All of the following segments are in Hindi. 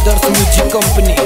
Brothers music company.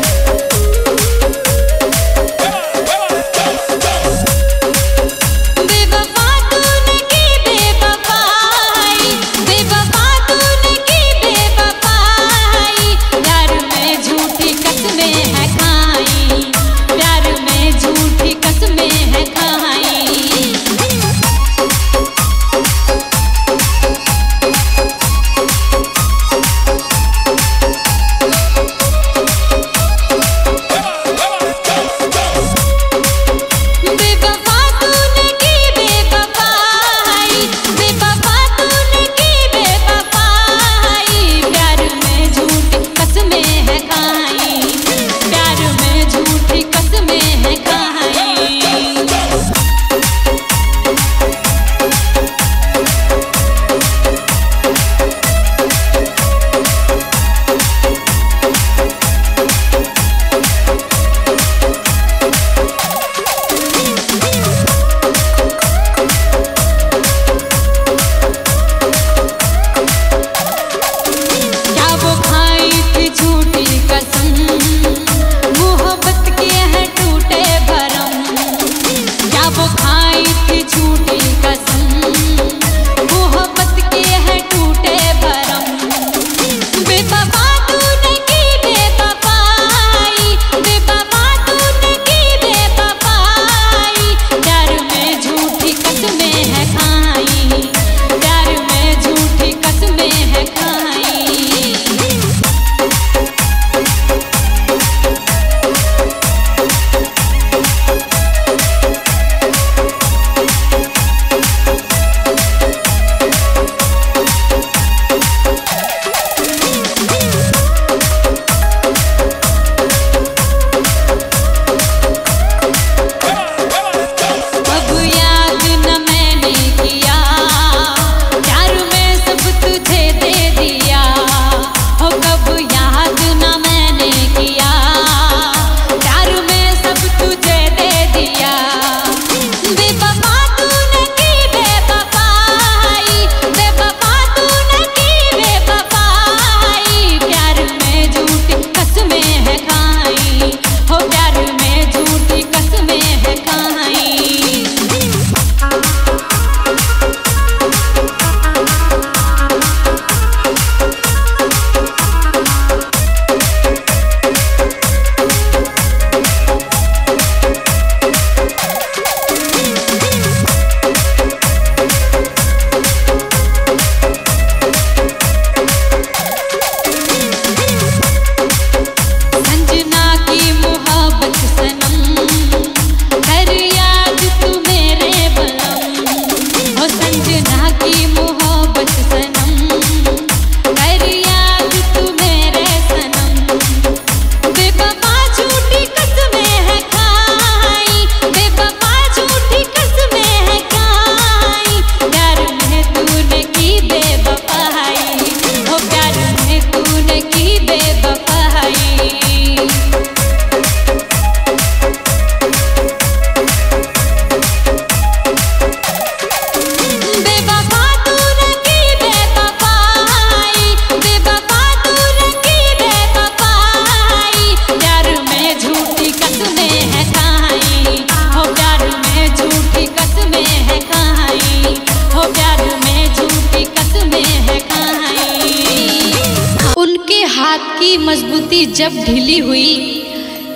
मजबूती जब ढीली हुई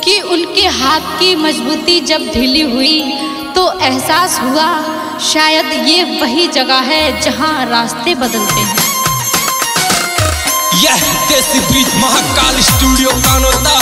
कि उनके हाथ की मजबूती जब ढीली हुई तो एहसास हुआ शायद ये वही जगह है जहां रास्ते बदलते हैं। यह देसी बीट महाकाल स्टूडियो कानोता।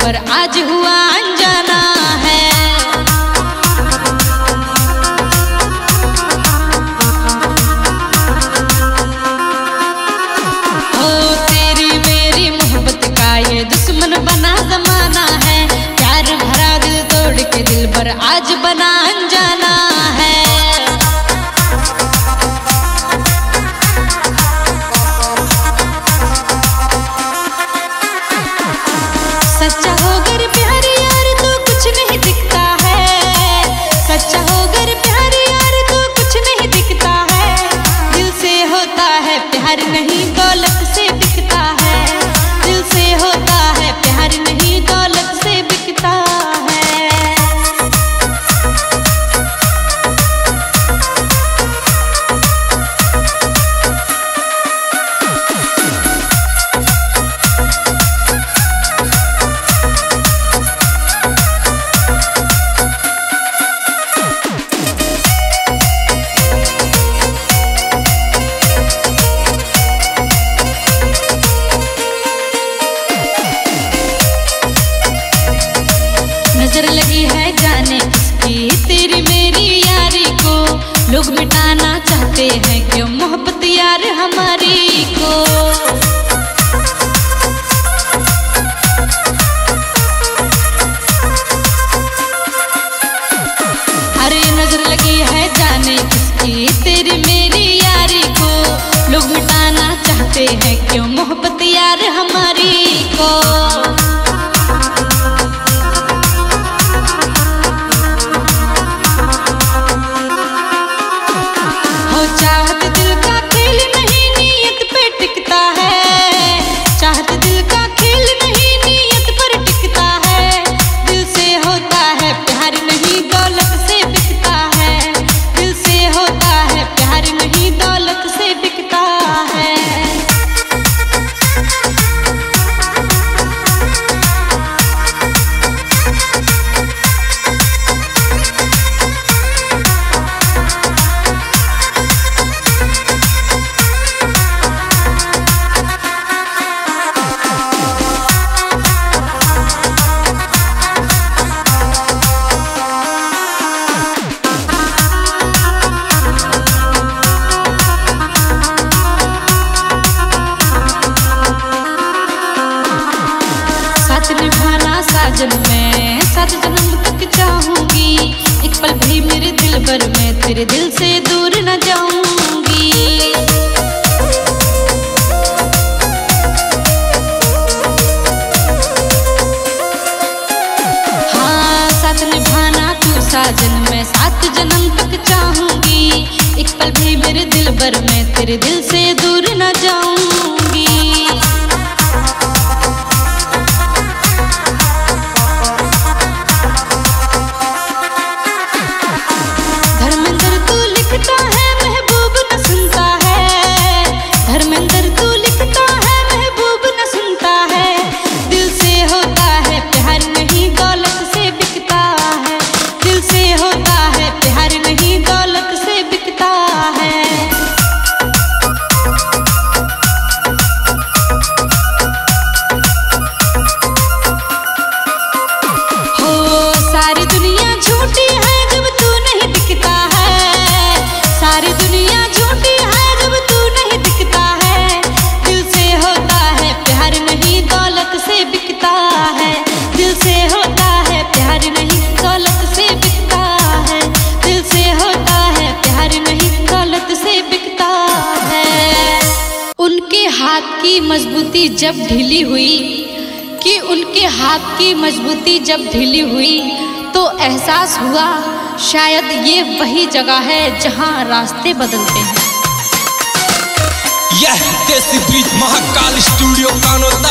पर आज हुआ अनजाना है। ओ तेरी मेरी मोहब्बत का ये दुश्मन बना जमाना है, प्यार भरा दिल तोड़ के दिल पर आज बना अनजाना है। नजर लगी है जाने किसकी तेरी मेरी यारी को, लोग मिटाना चाहते हैं क्यों मोहब्बत यार हमारी को। अरे नजर लगी है जाने किसकी तेरी मेरी यारी को, लोग मिटाना चाहते हैं क्यों मोहब्बत यार हमारी को। चाहत दिल का खेल नहीं नियत पर टिकता है, चाहत दिल का खेल नहीं नियत पर टिकता है, दिल से होता है प्यार नहीं दौलत से बिकता है, दिल से होता है प्यार नहीं दौलत से बिकता है। साजन मैं सात जन्म तक चाहूंगी, एक पल भी मेरे दिल पर मैं तेरे दिल से दूर न जाऊंगी। हाँ साथ निभाना तू साजन मैं सात जन्म तक चाहूंगी, एक पल भी मेरे दिल पर मैं तेरे दिल से दूर न जाऊंगी। हाथ की मजबूती जब ढीली हुई कि उनके हाथ की मजबूती जब ढीली हुई तो एहसास हुआ शायद ये वही जगह है जहां रास्ते बदलते हैं। यह देसी बीज महाकाल स्टूडियो कानोता।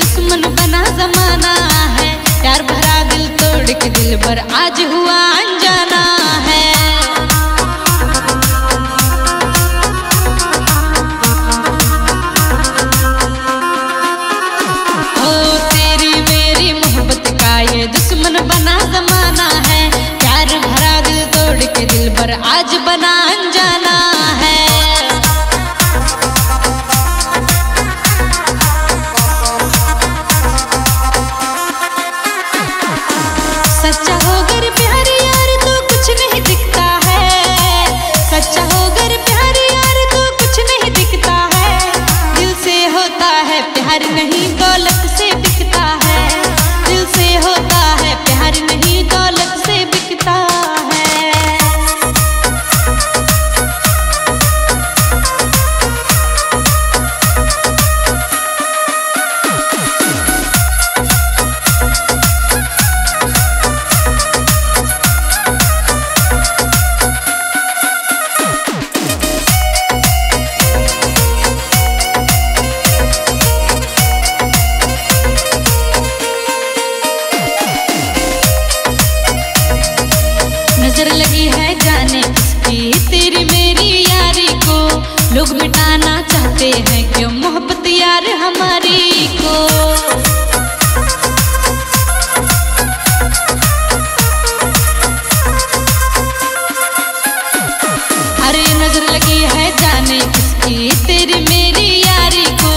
दुश्मन बना जमाना है, प्यार भरा दिल तोड़ के दिल पर आज हुआ अनजाना है। ओ तेरी मेरी मोहब्बत का ये दुश्मन बना जमाना है, प्यार भरा दिल तोड़ के दिल पर आज बना अनजाना है। सच्चा होकर प्यार यार तो कुछ नहीं दिखता है, सच्चा होकर प्यार यार तो कुछ नहीं दिखता है, दिल से होता है प्यार नहीं दौलत से बिकता है, दिल से होता है प्यार नहीं दौलत से बिकता है। नजर लगी है जाने किसकी तेरी मेरी यारी को, लोग मिटाना चाहते हैं क्यों मोहब्बत यार हमारी को। अरे नजर लगी है जाने किसकी तेरी मेरी यारी को,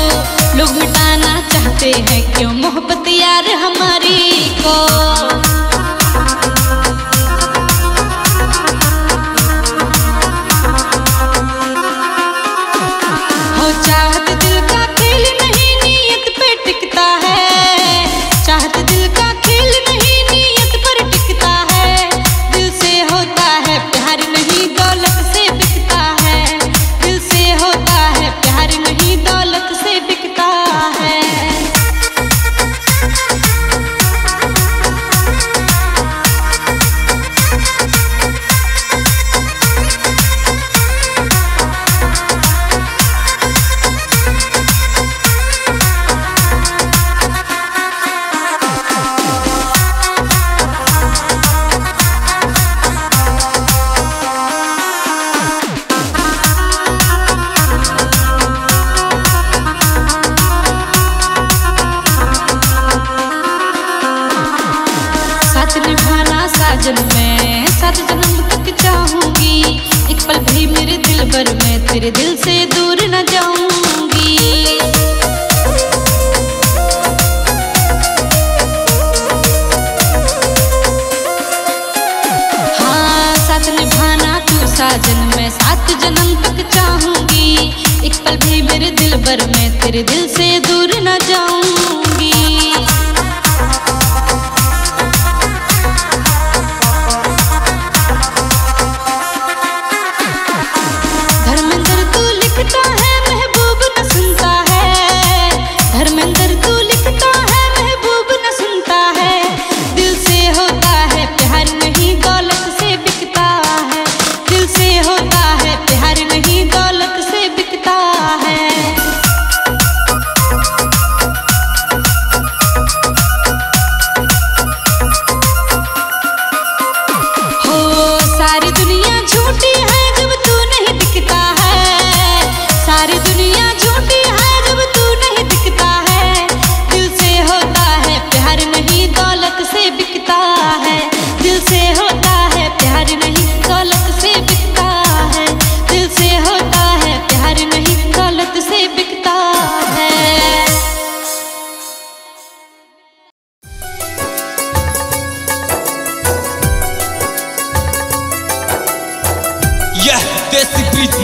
लोग मिटाना चाहते हैं क्यों मोहब्बत यार हमारी को। चाहत दिल का खेल नहीं नियत पे टिकता है, चाहत दिल का खेल नहीं नियत पर टिकता है, दिल से होता है प्यार नहीं दौलत से बिकता है, दिल से होता है प्यार नहीं दौलत से बिकता है। जन्म में सात जन्म तक चाहूंगी, एक पल भी मेरे दिल पर मैं तेरे दिल से दूर न जाऊंगी। हाँ साथ निभाना तू साजन में सात जन्म तक चाहूंगी, एक पल भी मेरे दिल पर मैं तेरे दिल से दूर न जाऊंगी।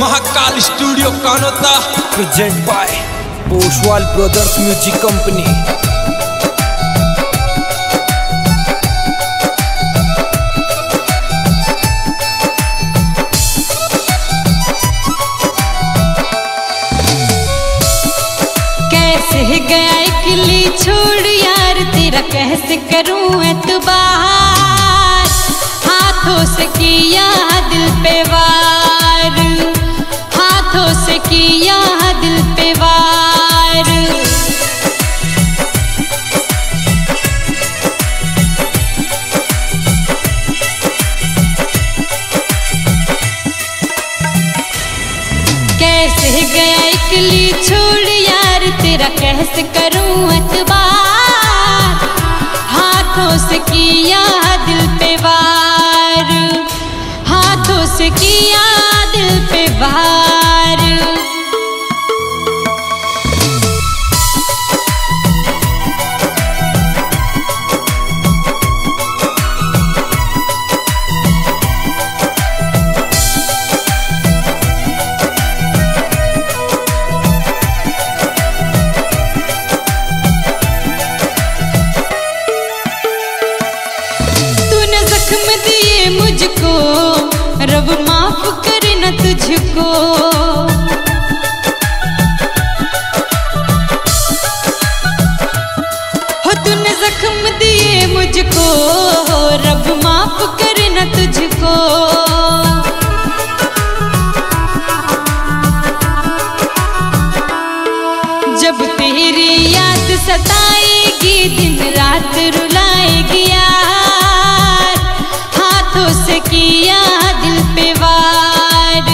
Mahakal studio Kanota present by Poswal brothers music company. कैसे गया अकेली छोड़ यार तेरा, कैसे करूं एतबार, हाथों से किया दिल पे वार, हाथों से किया दिल पे वार। बहस करूं अखबार, हाथों से किया दिल पे वार, हाथों से किया दिल पे वार। मुझको रब माफ करे न तुझको, हो तूने जख्म दिए मुझको, रब माफ करे न तुझको, जब तेरी याद सताएगी दिन रात रुलाएगी यार, हाथों से किया दिल पे वार,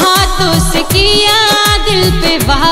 हाथों से किया दिल पे वार।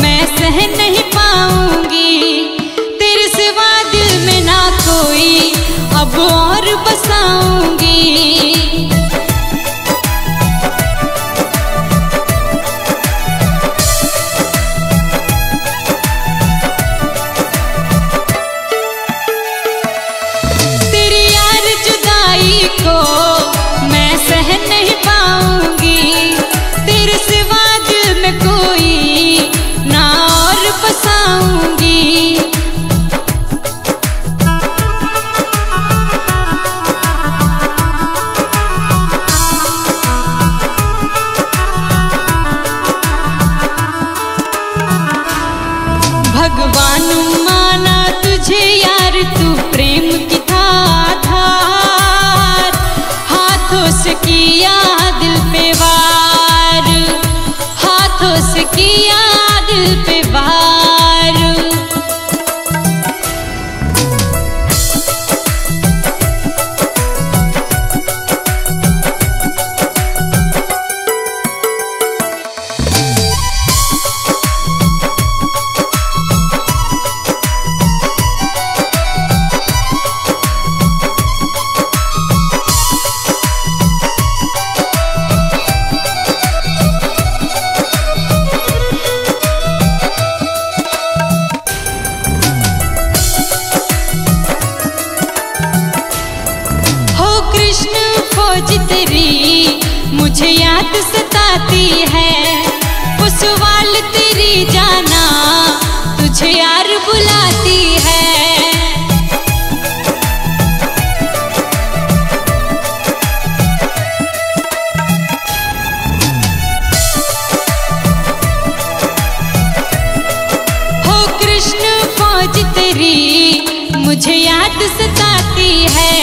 मैं सह नहीं पाऊंगी तेरे सिवा दिल में ना कोई अब और बसाऊंगी, तेरी यार जुदाई को मैं सह नहीं पाऊंगी तेरे सिवा दिल में कोई बसाऊंगी। भगवान माना तुझे यार तू प्रेम की था, हाथों से किया दिल पे वार, हाथों से किया दिल पे वार। मुझे याद सताती है पोसवाल तेरी जाना तुझे यार बुलाती है, हो कृष्ण फौज तेरी मुझे याद सताती है,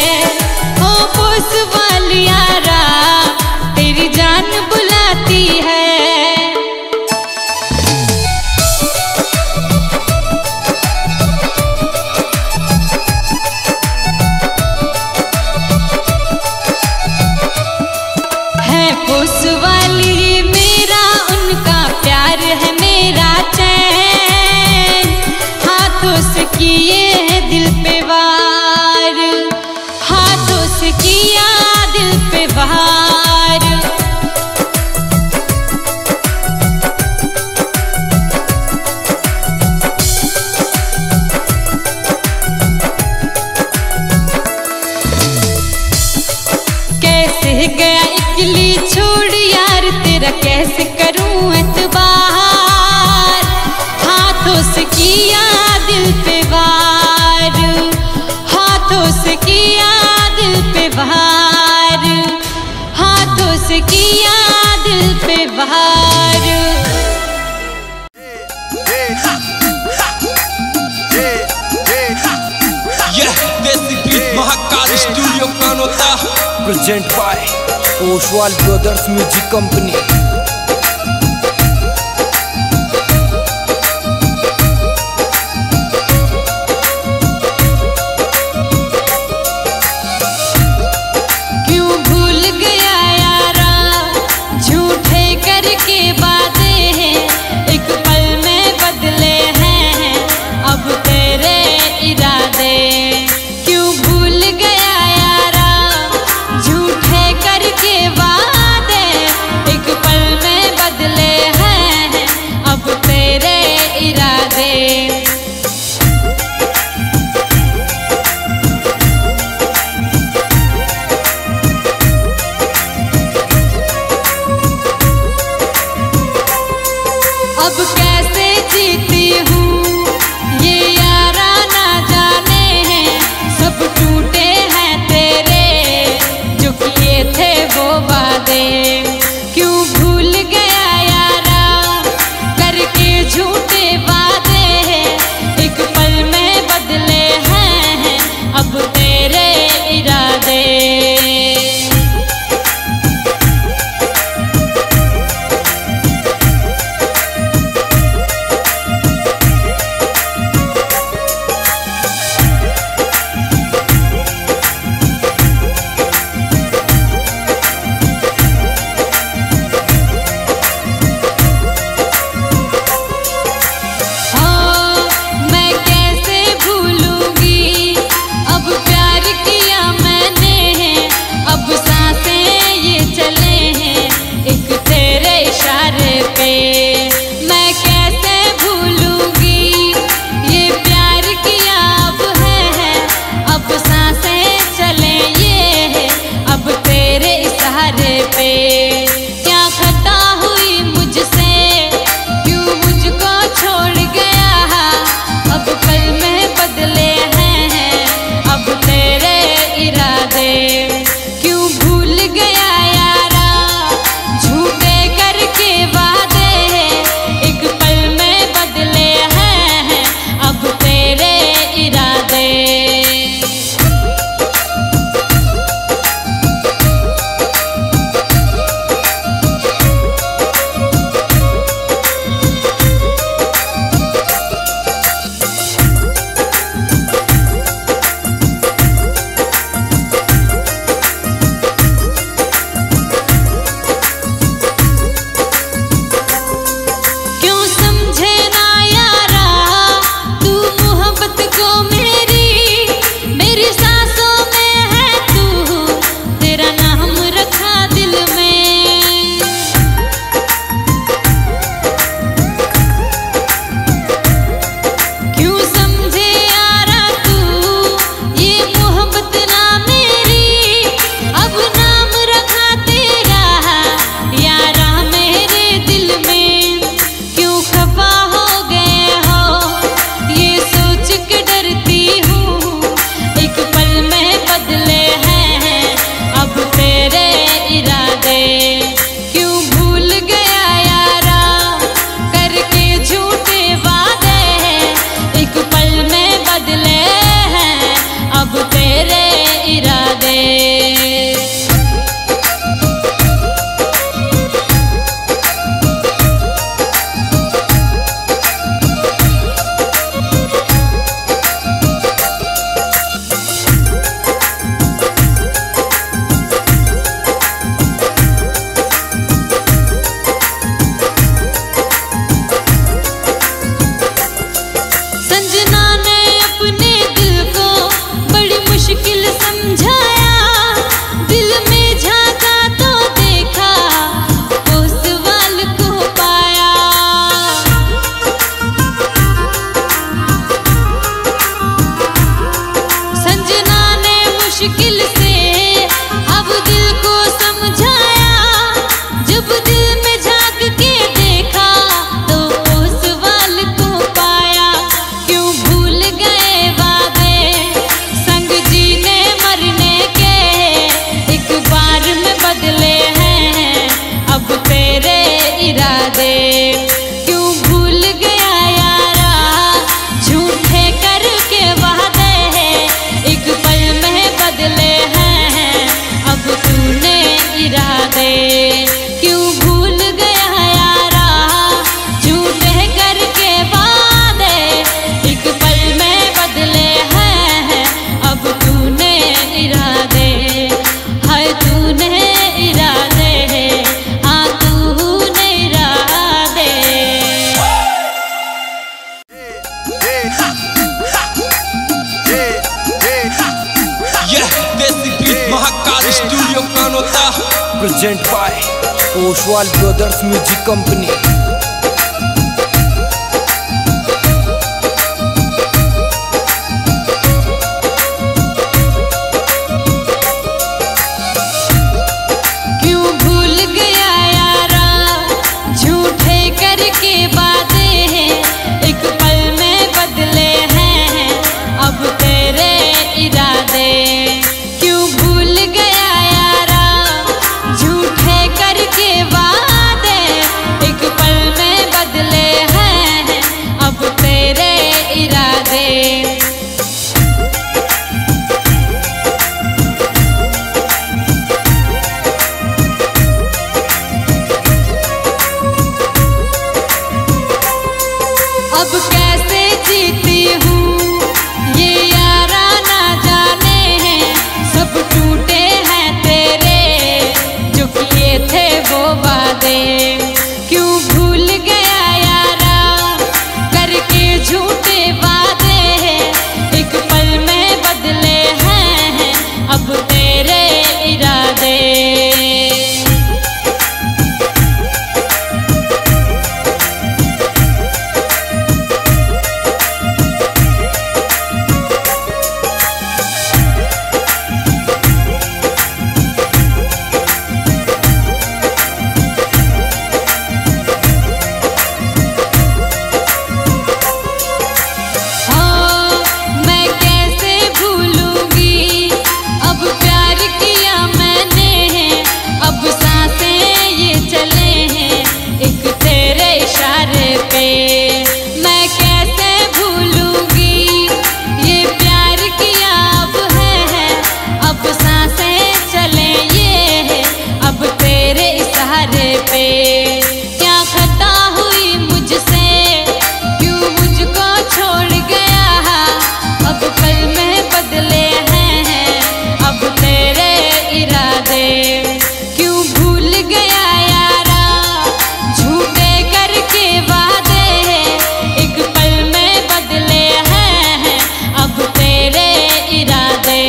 ओ पोसवाल यारा तेरी जान बुलाती है। गया इकली छोड़ यार तेरा कैसे करूं एतबार, हाथों से किया दिल पे वार, हाथों से किया दिल पे वार, हाथों से किया दिल पे वार। Kota present by Poswal brothers music company. अब कैसे जीती हूँ ये यारा ना जाने हैं, सब टूटे हैं तेरे जो किए थे वो वादे। क्यों भूल गया यारा करके झूठे वादे हैं, एक पल में बदले हैं अब तेरे इरादे। अब studio Kanota present by Poswal brothers music company. अब कैसे जीती हूँ ये यारा ना जाने हैं, सब टूटे हैं तेरे जो किए थे वो वादे। क्यों भूल गया यारा करके झूठे वादे हैं, एक पल में बदले हैं अब तेरे इरादे। क्या खता हुई मुझसे, क्यों मुझको छोड़ गया, अब पल में बदले हैं अब तेरे इरादे। क्यों भूल गया यारा झूठे करके वादे, एक पल में बदले हैं अब तेरे इरादे।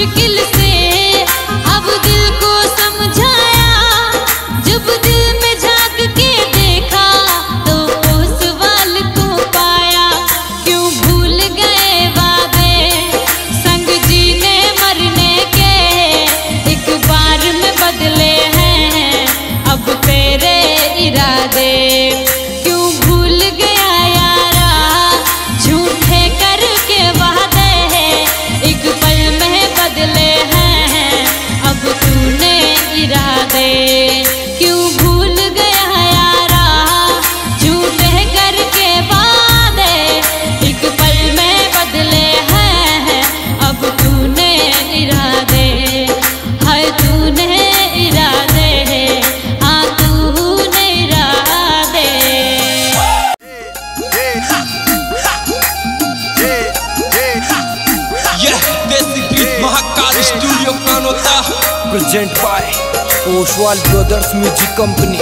मुश्किल से अब दिल को समझाया, जब दिल में झांक के देखा तो पोसवाल को पाया। क्यों भूल गए वादे संग जीने मरने के, एक बार में बदले हैं अब तेरे इरादे। क्यों भूल गया यारा झूठे करके वादे, एक पल में बदले हैं। Studio Kanota present by Poswal brothers music company.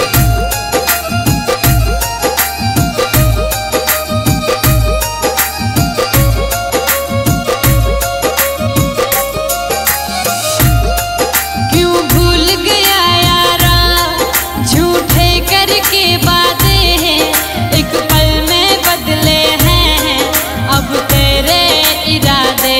क्यों भूल गया यारा झूठे करके बातें हैं, एक पल में बदले हैं अब तेरे इरादे।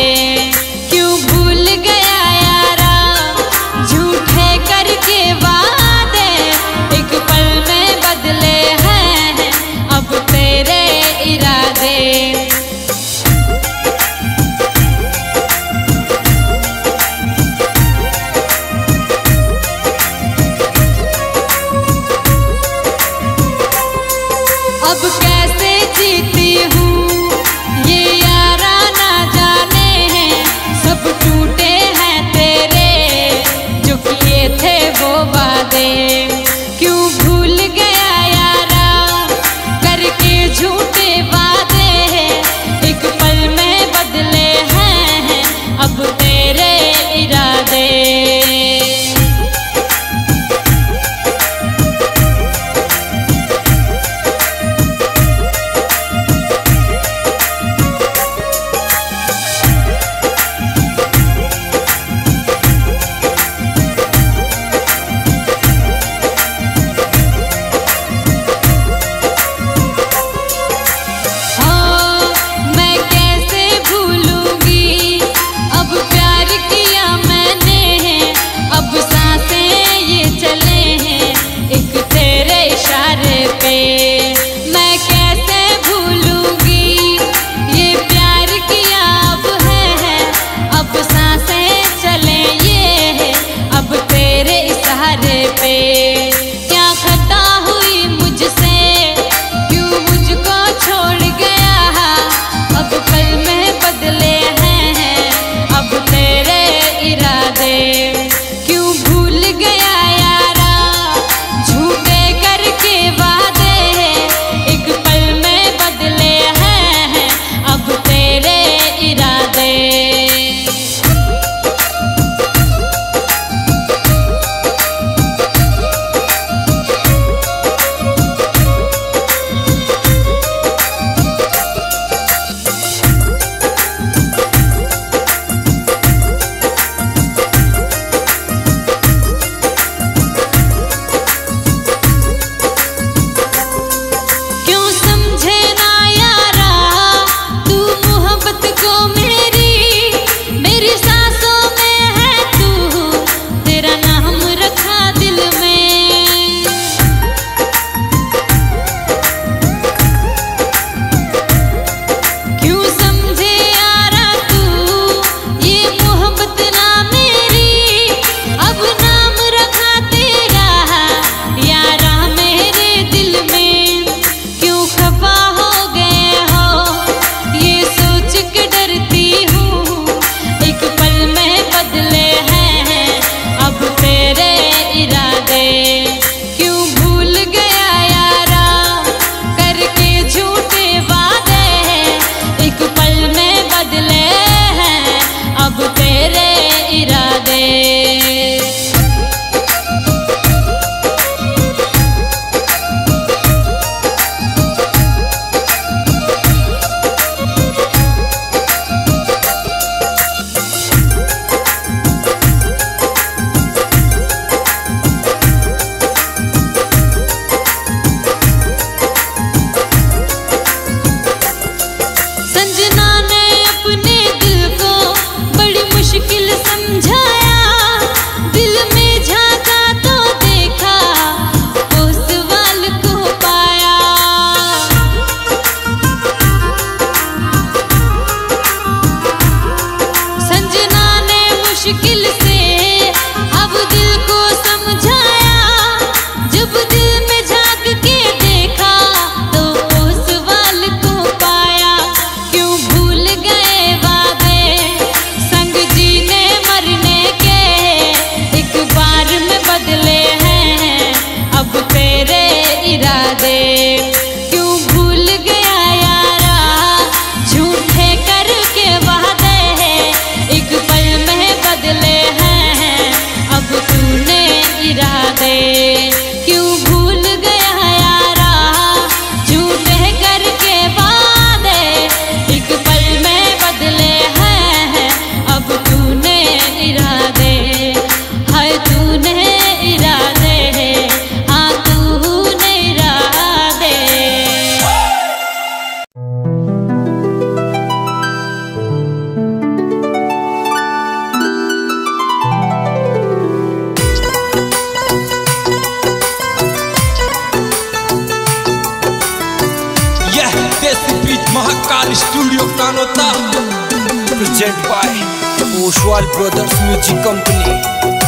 Presented by Poswal Brothers Music Company.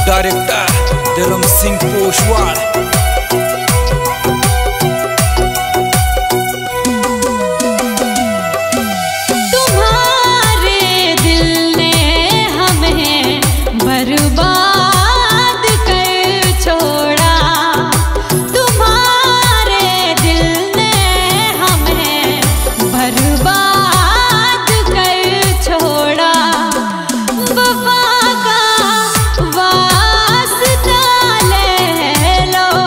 Director Dharam Singh Poswal. तुम्हारे दिल ने हमें बर्बाद कर छोड़ा, तुम्हारे दिल ने हमें बर्बाद का वास्ता ले लो।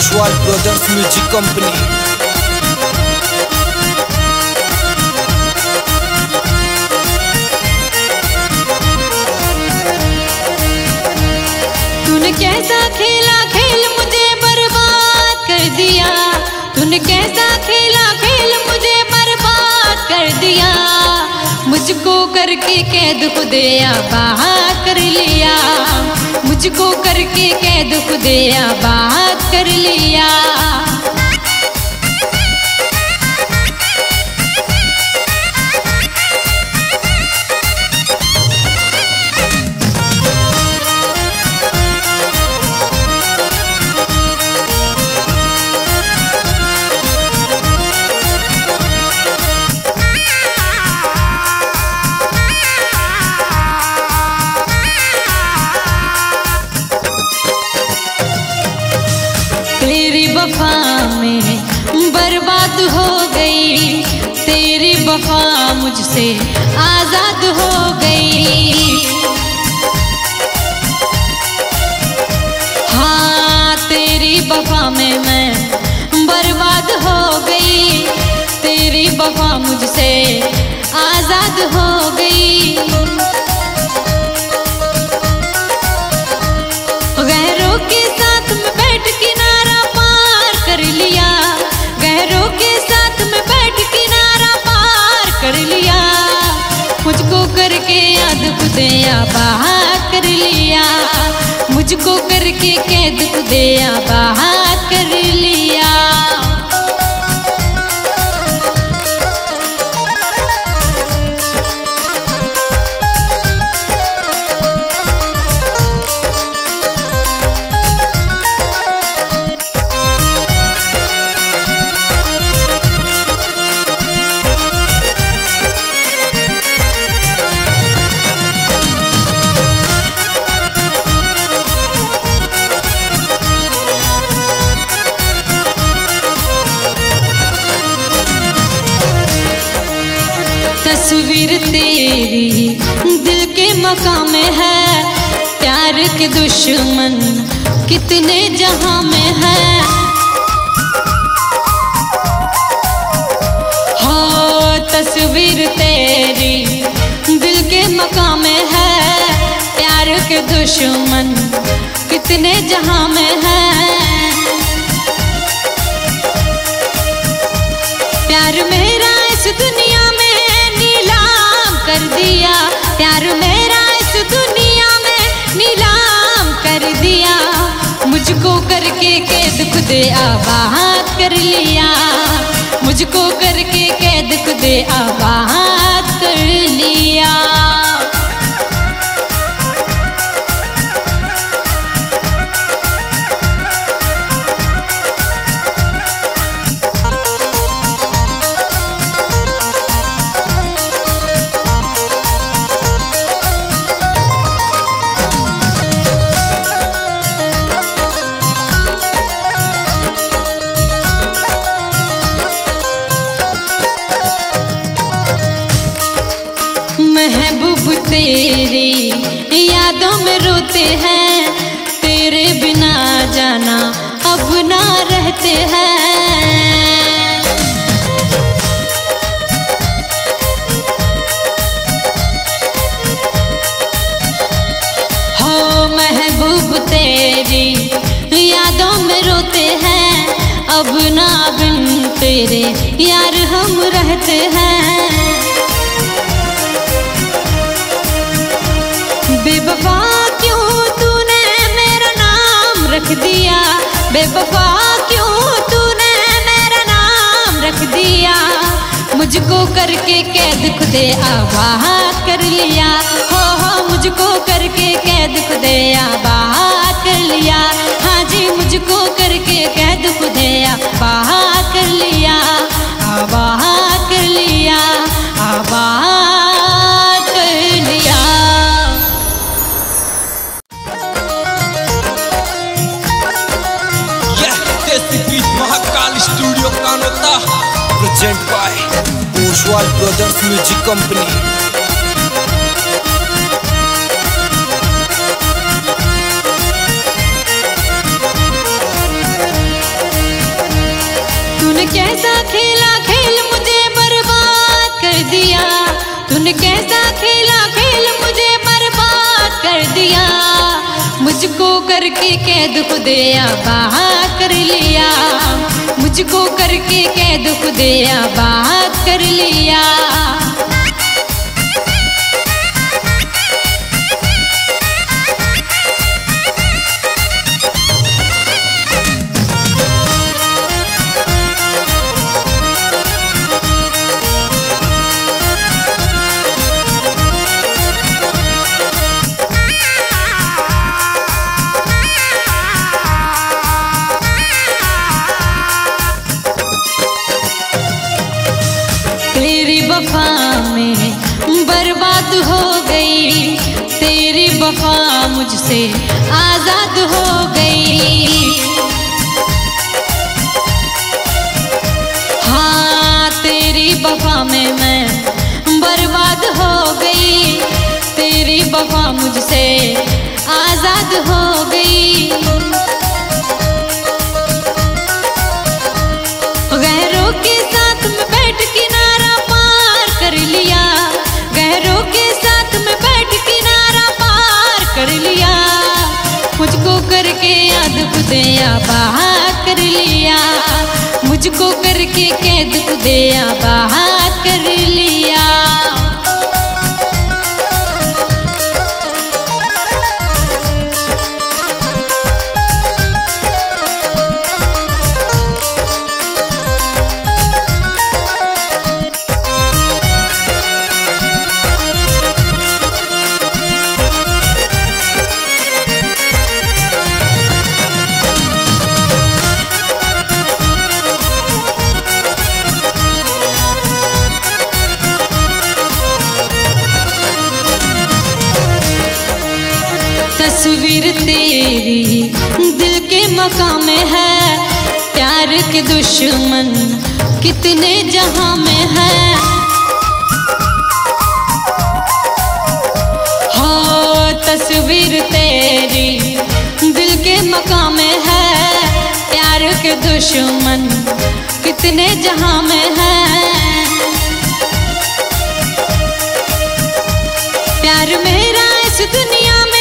पोसवाल ब्रदर्स म्यूजिक कंपनी तूने कैसा खेला खेल मुझे बर्बाद कर दिया। तूने कैसा खेला खेल मुझे बर्बाद कर दिया। मुझको करके कैद खुदिया बाहर कर लिया। मुझको करके कैद खुदिया बाहर कर लिया। तेरी वफा में बर्बाद हो गई। तेरी वफा मुझसे आजाद हो गई। हाँ तेरी वफा में मैं बर्बाद हो गई। तेरी वफा मुझसे आजाद हो गई। गैरों के साथ में बैठ के खुदिया बाहर कर लिया। मुझको करके कैद खुदिया बाहर कर लिया। तस्वीर तेरी दिल के मकाम में है। प्यार के दुश्मन कितने जहां में है। हो तस्वीर तेरी दिल के मकाम में है। प्यार के दुश्मन कितने जहां में है। प्यार मेरा इस दुनिया में कर दिया। प्यार मेरा इस दुनिया में नीलाम कर दिया। मुझको करके कैद खुदिया बाहर कर लिया। मुझको करके कैद खुदिया बाहर कर लिया। महबूब तेरी यादों में रोते हैं। तेरे बिना जाना अब ना रहते हैं। हो महबूब तेरी यादों में रोते हैं। अब ना बिन तेरे यार हम रहते हैं। बेवफा क्यों तूने मेरा नाम रख दिया। बेवफा क्यों तूने मेरा नाम रख दिया। मुझको करके कैद खुदिया बाहर कर लिया। हो मुझको करके कैद खुदिया बाहर कर लिया। हाँ जी मुझको करके कैद खुदिया बाहर कर लिया। बाहर कर लिया। पोसवाल ब्रदर्स म्यूजिक कंपनी तूने कैसा खेला खेल मुझे बर्बाद कर दिया, मुझको करके कैद खुदिया बात कर लिया, मुझको करके कैद खुदिया बात कर लिया। तेरी वफा में बर्बाद हो गई, तेरी वफा मुझसे आजाद हो गई। हाँ तेरी वफा में मैं बर्बाद हो गई, तेरी वफा मुझसे आजाद हो गई। गैरों के साथ में बैठ के खुदिया बाहर कर लिया, मुझको करके कैद खुदिया बाहर कर लिया। तस्वीर तेरी दिल के मकां में है, प्यार के दुश्मन कितने जहां में है। हो तस्वीर तेरी दिल के मकां में है, प्यार के दुश्मन कितने जहां में है। प्यार मेरा इस दुनिया में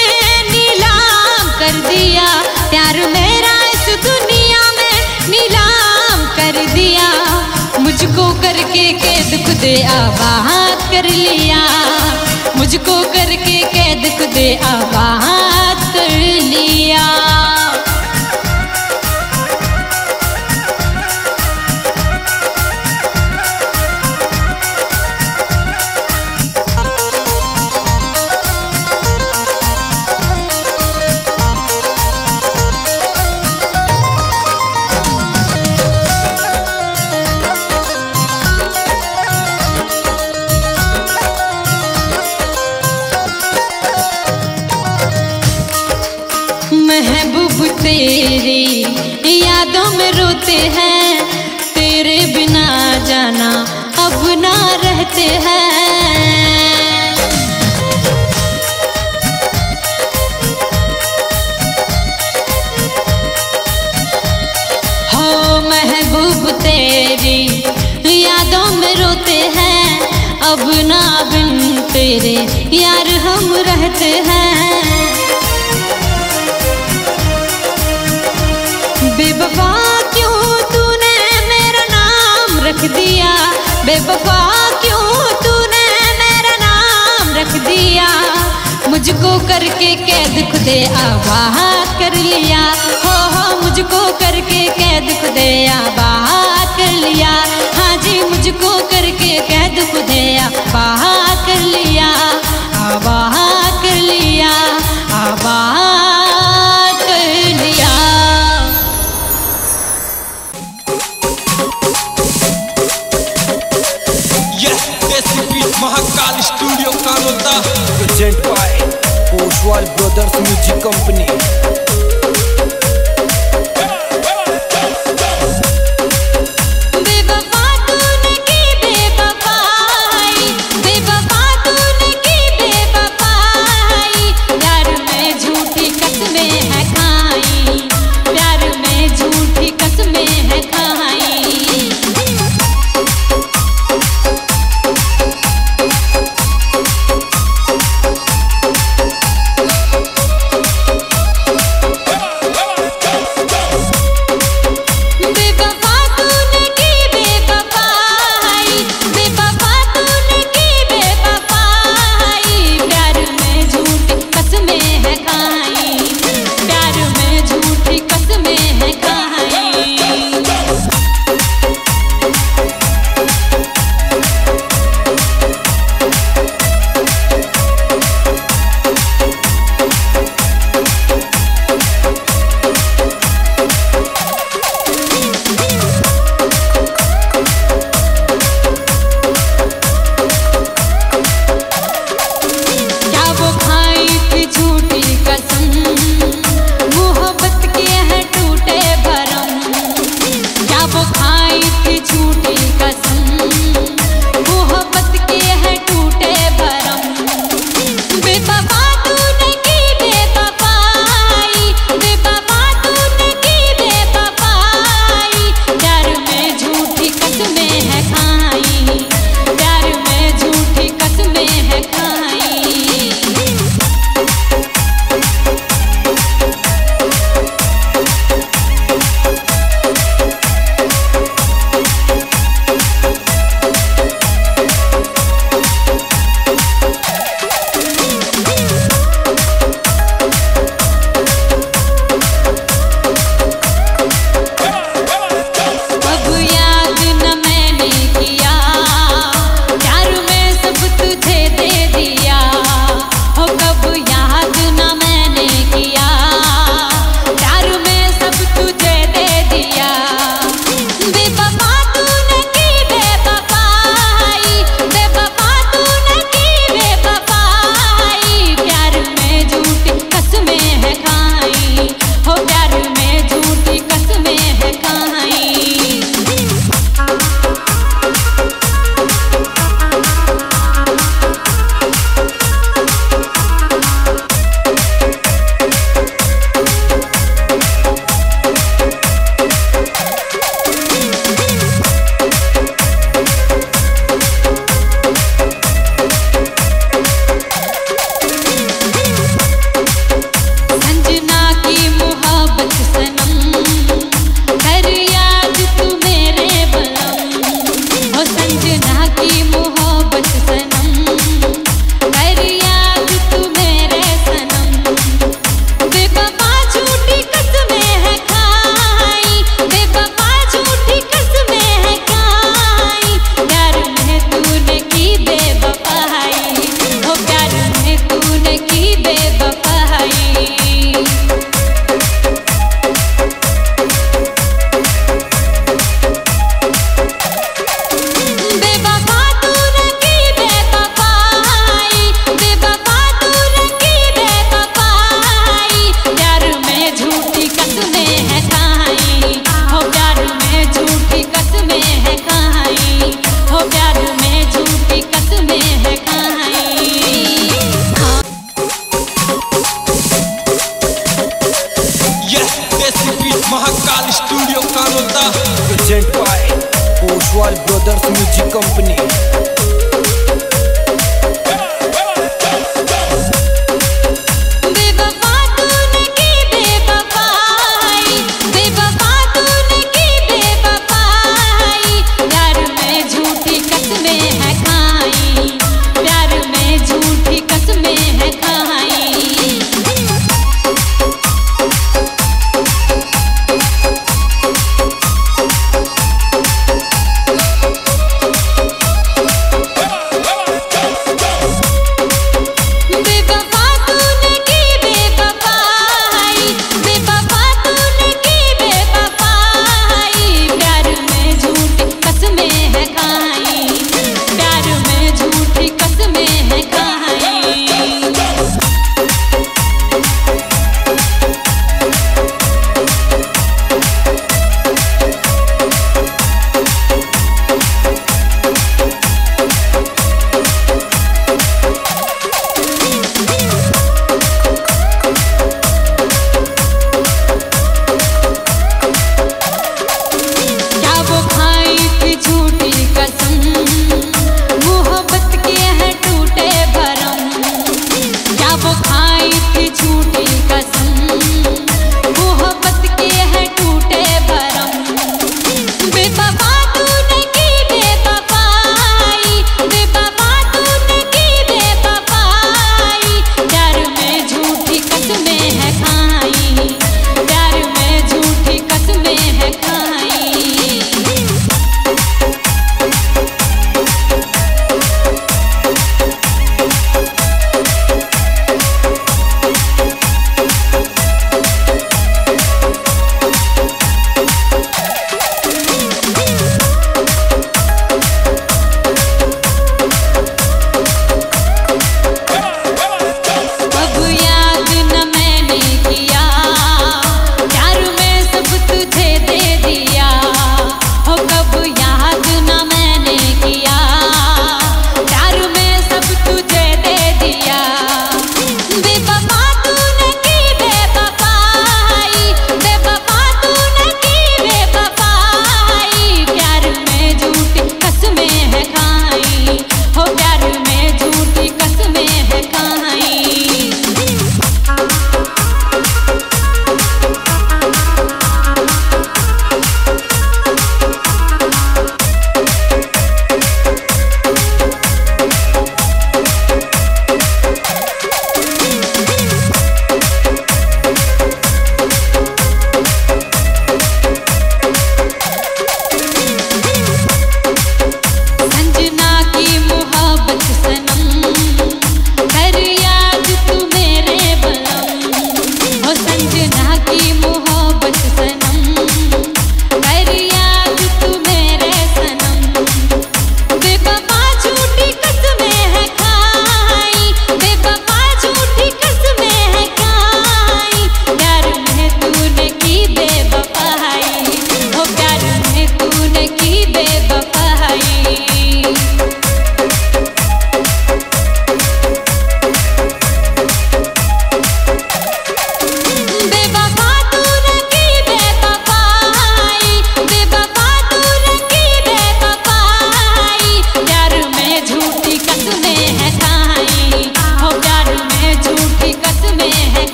कर दिया, प्यार मेरा इस दुनिया में नीलाम कर दिया, मुझको करके कैद खुदिया आबाद कर लिया, मुझको करके कैद खुदिया आबाद कर लिया। महबूब तेरी यादों में रोते हैं, तेरे बिना जाना अब ना रहते हैं। हो महबूब तेरी यादों में रोते हैं, अब ना बिन तेरे यार हम रहते हैं। बेवफा क्यों तूने मेरा नाम रख दिया, बेवफा क्यों तूने मेरा नाम रख दिया, मुझको करके कैद खुदिया बाहर कर लिया। हो मुझको करके कैद खुदिया बाहर कर लिया, हाँ जी मुझको करके कैद खुदिया बाहर कर लिया, बाहर कर लिया, बाहर कर लिया। Mahakal studio Kanota present by Poswal brothers music company. बेवफा तूने की बेवफाई, बेवफा तूने की बेवफाई, प्यार में झूठी कसमें है खाई, प्यार में झूठी कसमें है खाई। Brothers music company